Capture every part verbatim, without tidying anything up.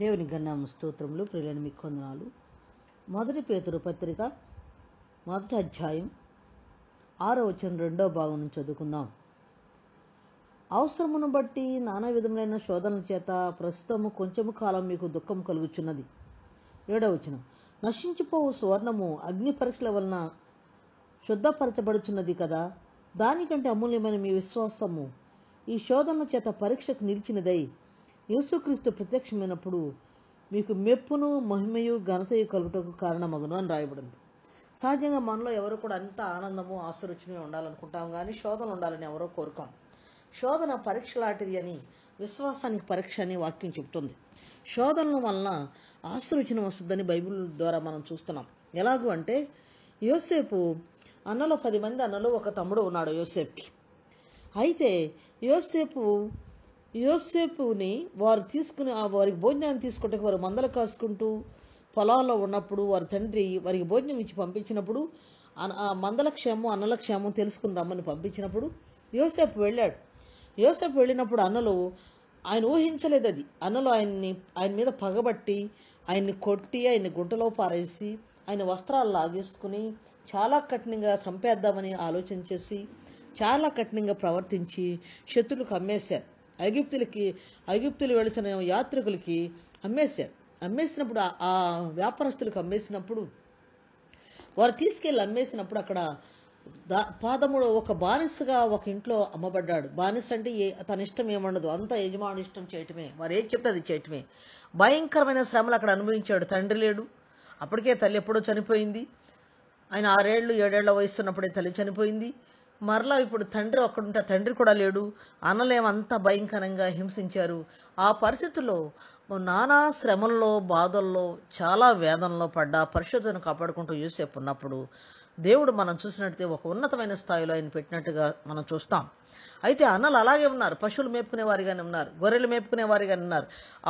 దేవుని గణనామ స్తోత్రములు. ప్రియులైన మీకు వందనాలు. మొదటి పేతురు పత్రిక మొదటి అధ్యాయం ఆరో వచనం రెండో భాగం నుంచి చదువుకుందాం. అవసరమును బట్టి నానా విధములైన శోధనల చేత ప్రస్తుతము కొంచెము కాలం మీకు దుఃఖం కలుగుచున్నది. ఏడవ వచనం, నశించిపోవు సువర్ణము అగ్ని పరీక్షల వలన శుద్ధపరచబడుచున్నది కదా, దానికంటే అమూల్యమైన మీ విశ్వాసము ఈ శోధనల చేత పరీక్షకు నిలిచినదై యేసుక్రీస్తు ప్రత్యక్షమైనప్పుడు మీకు మెప్పును మహిమయు ఘనతయు కలుగుటకు కారణమగును అని రాయబడింది. సహజంగా మనలో ఎవరు కూడా అంత ఆనందము ఆశీర్వచనమే ఉండాలనుకుంటాం, కానీ శోధనలు ఉండాలని ఎవరో కోరుకోం. శోధన పరీక్ష లాంటిది అని, విశ్వాసానికి పరీక్ష అని వాక్యం చెబుతుంది. శోధనల వలన ఆశీర్వచనం వస్తుందని బైబిల్ ద్వారా మనం చూస్తున్నాం. ఎలాగూ అంటే, యోసేపు అన్నలో పది మంది అన్నలో ఒక తమ్ముడు ఉన్నాడు యోసేపుకి. అయితే యోసేపు యోసేపుని వారు తీసుకుని వారికి భోజనాన్ని తీసుకుంటే వారు మందలు కాసుకుంటూ పొలాల్లో ఉన్నప్పుడు వారి తండ్రి వారికి భోజనం ఇచ్చి పంపించినప్పుడు, ఆ మందల క్షేమం అన్నల క్షేమం తెలుసుకుని రమ్మని పంపించినప్పుడు యోసేపు వెళ్ళాడు. యోసేపు వెళ్ళినప్పుడు అన్నలు, ఆయన ఊహించలేదు అది, అన్నలు ఆయన్ని ఆయన మీద పగబట్టి ఆయన్ని కొట్టి ఆయన్ని గుంటలో పారేసి ఆయన వస్త్రాలు లాగేసుకుని చాలా కఠినంగా చంపేద్దామని ఆలోచన చేసి చాలా కఠినంగా ప్రవర్తించి శత్రులకు అమ్మేశారు. ఐగుప్తులకి ఐగుప్తులు వెళుతున్న యాత్రికులకి అమ్మేశారు. అమ్మేసినప్పుడు ఆ వ్యాపారస్తులకు అమ్మేసినప్పుడు వారు తీసుకెళ్ళి అమ్మేసినప్పుడు అక్కడ దా పాదముడు ఒక బానిసగా ఒక ఇంట్లో అమ్మబడ్డాడు. బానిస అంటే ఏ తన ఇష్టం ఏమండదు, అంతా యజమాని ఇష్టం చేయటమే, వారు ఏది చెప్తే అది చేయటమే. భయంకరమైన శ్రమలు అక్కడ అనుభవించాడు. తండ్రి లేడు, అప్పటికే తల్లి ఎప్పుడో చనిపోయింది. ఆయన ఆరేళ్ళు ఏడేళ్ల వయసు ఉన్నప్పుడే తల్లి చనిపోయింది. మరలా ఇప్పుడు తండ్రి ఒక్కడుంటే తండ్రి కూడా లేడు. అన్నలేమంతా భయంకరంగా హింసించారు. ఆ పరిస్థితుల్లో నానా శ్రమల్లో, బాధల్లో, చాలా వేదనలో పడ్డా పరిశుద్ధను కాపాడుకుంటూ యూసేపు ఉన్నప్పుడు దేవుడు మనం చూసినట్టే ఒక ఉన్నతమైన స్థాయిలో ఆయన పెట్టినట్టుగా మనం చూస్తాం. అయితే అన్నలు అలాగే ఉన్నారు, పశువులు మేపుకునే వారిగానే ఉన్నారు, గొర్రెలు మేపుకునే వారిగానే ఉన్నారు.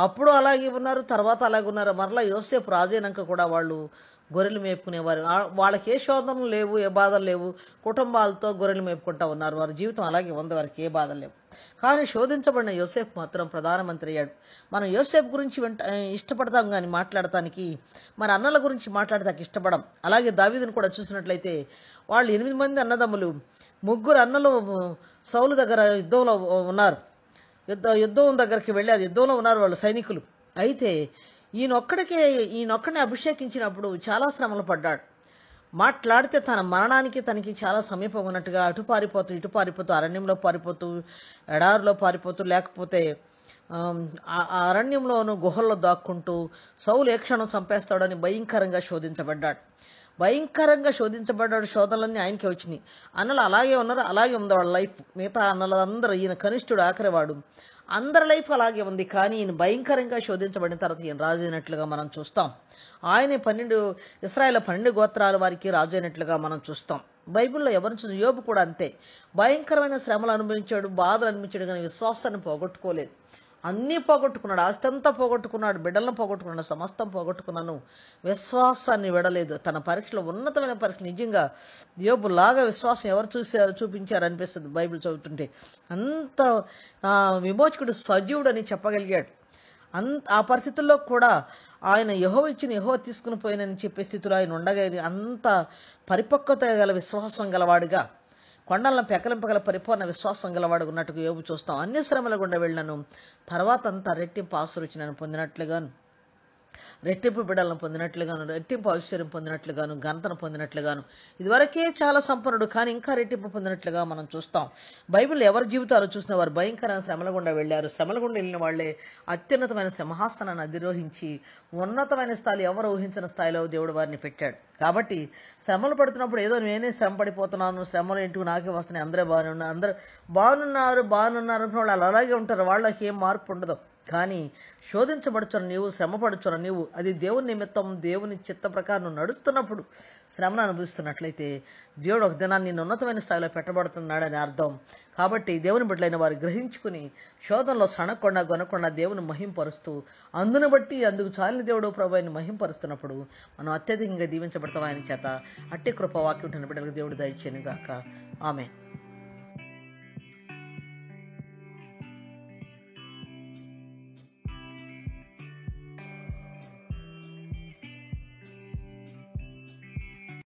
అప్పుడు అలాగే ఉన్నారు, తర్వాత అలాగే ఉన్నారు. మరలా యోసేపు రాజైనాక కూడా వాళ్ళు గొర్రెలు మేపుకునేవారు. వాళ్ళకి ఏ శోధనలు లేవు, ఏ బాధలు లేవు, కుటుంబాలతో గొర్రెలు మేపుకుంటూ ఉన్నారు. వారి జీవితం అలాగే ఉంది, వారికి ఏ బాధలు లేవు. కానీ శోధించబడిన యోసేపు మాత్రం ప్రధానమంత్రి అయ్యాడు. మనం యోసేపు గురించి వెంట ఇష్టపడతాం, కానీ మాట్లాడటానికి మన అన్నల గురించి మాట్లాడటానికి ఇష్టపడం. అలాగే దావీదును కూడా చూసినట్లయితే వాళ్ళు ఎనిమిది మంది అన్నదమ్ములు, ముగ్గురు అన్నలు సౌలు దగ్గర యుద్ధంలో ఉన్నారు, యుద్ధ యుద్ధం దగ్గరికి వెళ్ళారు, యుద్ధంలో ఉన్నారు వాళ్ళు సైనికులు. అయితే ఈయనొక్కడికే ఈయనొక్కడిని అభిషేకించినప్పుడు చాలా శ్రమలు పడ్డాడు. మాట్లాడితే తన మరణానికి తనకి చాలా సమీపం ఉన్నట్టుగా అటు పారిపోతూ ఇటు పారిపోతూ, అరణ్యంలో పారిపోతూ, ఎడారిలో పారిపోతూ, లేకపోతే ఆ అరణ్యంలోనూ గుహల్లో దాక్కుంటూ సౌలు ఏ క్షణం చంపేస్తాడని భయంకరంగా శోధించబడ్డాడు. భయంకరంగా శోధించబడ్డాడు. శోధనలన్నీ ఆయనకే వచ్చినాయి. అన్నలు అలాగే ఉన్నారు, అలాగే ఉంది వాళ్ళ లైఫ్. మిగతా అన్నలందరూ, ఈయన కనిష్ఠుడు ఆఖరివాడు, అందరి లైఫ్ అలాగే ఉంది. కానీ ఈయన భయంకరంగా శోధించబడిన తర్వాత ఈయన రాజు అయినట్లుగా మనం చూస్తాం. ఆయనే పన్నెండు ఇశ్రాయేలు పన్నెండు గోత్రాల వారికి రాజు అయినట్లుగా మనం చూస్తాం. బైబిల్లో ఎవరిని చూసి యోబు కూడా అంతే, భయంకరమైన శ్రమలు అనుభవించాడు, బాధలు అనుభవించాడు, కానీ విశ్వాసాన్ని పోగొట్టుకోలేదు. అన్నీ పోగొట్టుకున్నాడు, ఆస్తి అంతా పోగొట్టుకున్నాడు, బిడ్డలను పోగొట్టుకున్నాడు, సమస్తం పోగొట్టుకున్నాను, విశ్వాసాన్ని విడలేదు. తన పరీక్షలో ఉన్నతమైన పరీక్ష, నిజంగా యోబు లాగా విశ్వాసం ఎవరు చూశారు చూపించారు అనిపిస్తుంది బైబిల్ చదువుతుంటే. అంత విమోచకుడు, సజీవుడు అని చెప్పగలిగాడు. అంత ఆ పరిస్థితుల్లో కూడా ఆయన యెహోవా ఇచ్చిన యెహోవా తీసుకుని పోయినని చెప్పే స్థితిలో ఆయన ఉండగా, అంత పరిపక్వత గల విశ్వాసం గలవాడుగా, కొండలను పెకలింపగల పరిపూర్ణ విశ్వాసం గలవాడు ఉన్నట్టుగా యోబు చూస్తాం. అన్ని శ్రమల గుండా వెళ్ళను, తర్వాత అంతా రెట్టింపు ఆశీర్వచనాన్ని పొందినట్లుగాను, రెట్టింపు బిడ్డలను పొందినట్లుగాను, రెట్టింపు ఐశ్వర్యం పొందినట్లుగాను, ఘనతను పొందినట్లుగాను, ఇదివరకే చాలా సంపన్నుడు కానీ ఇంకా రెట్టింపు పొందినట్లుగా మనం చూస్తాం. బైబిల్ ఎవరి జీవితాలు చూసిన వారు భయంకరమైన శ్రమల గుండా వెళ్ళారు. శ్రమల గుండా వెళ్ళిన వాళ్ళే అత్యున్నతమైన సింహాసనాన్ని అధిరోహించి ఉన్నతమైన స్థాయిలో, ఎవరు ఊహించిన స్థాయిలో దేవుడు వారిని పెట్టాడు. కాబట్టి శ్రమలు పడుతున్నప్పుడు ఏదో నేనే శ్రమ పడిపోతున్నాను, శ్రమలు ఇంటికి నాకే వస్తున్నాయి, అందరూ బాగానే ఉన్నారు, అందరూ బాగున్నారు బాగున్నారు అనుకున్న వాళ్ళు అలాగే ఉంటారు, వాళ్ళకి ఏం మార్పు ఉండదు. కానీ శోధించబడుచున్న నీవు, శ్రమపడుచున్న నీవు, అది దేవుని నిమిత్తం దేవుని చిత్త ప్రకారం నడుస్తున్నప్పుడు శ్రమను అనుభవిస్తున్నట్లయితే దేవుడు ఒక దినాన్ని నేను ఉన్నతమైన స్థాయిలో పెట్టబడుతున్నాడని అర్థం. కాబట్టి దేవుని బిడ్డలైన వారు గ్రహించుకుని శోధనలో సణకుండా గొనకుండా దేవుని మహింపరుస్తూ, అందును బట్టి అందుకు చాలిన దేవుడు ప్రభువుని మహింపరుస్తున్నప్పుడు మనం అత్యధికంగా దీవించబడతాం ఆయన చేత. అట్టి కృప వాక్యం బిడ్డలకు దేవుడు దయచేయను గాక. ఆమేన్.